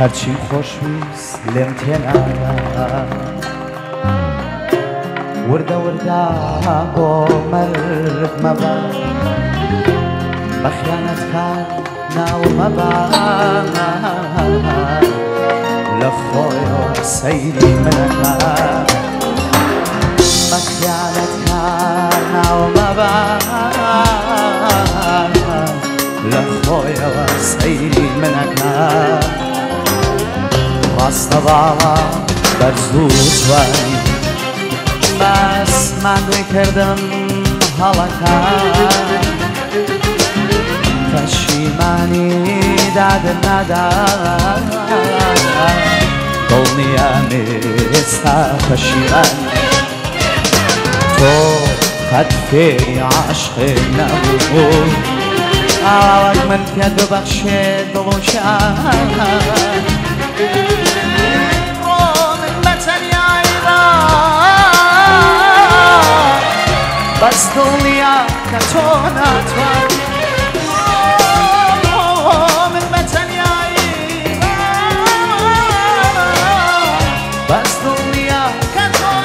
هرچی خوش ویس لیم تنم ورده ورده با مرد مبن بخیانت کرد نو مبن لخوی و سیری منم بخیانت کرد نو مبن لخوی و سیری منم راستبالا در زوج وی بس من میکردم حالا که پشیمانی داد ندارم دل نیمیستا پشیمان تو خد فی عشق نبود علاق من که دو بخش دلوشم بس دنیا نتواند من متنیایی بس دنیا نتواند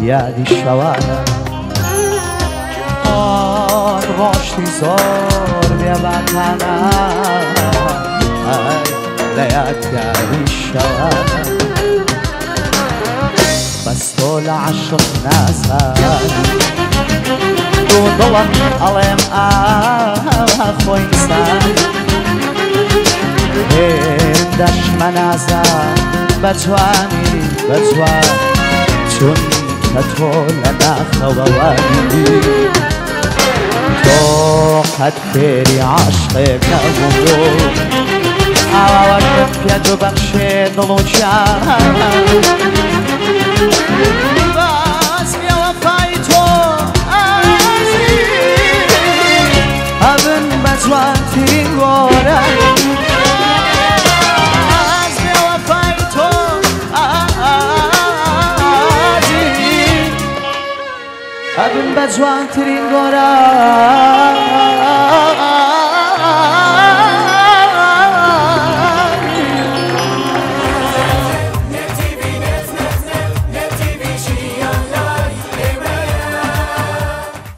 یادی شوانم آن راشتی زار بیا وطنم لیاد یادی شوانم بس تو لعشق نزدی دو دلم علم آخوی نزد هندش من ازم بتوانی بتوان چون هتقول أنا خواني توحد فيري عشقك نموت على وقتك يا دوبك شيء بس يا وفايتو أبن بس وقتي غورك I've been bad, drunk, drinking, got out.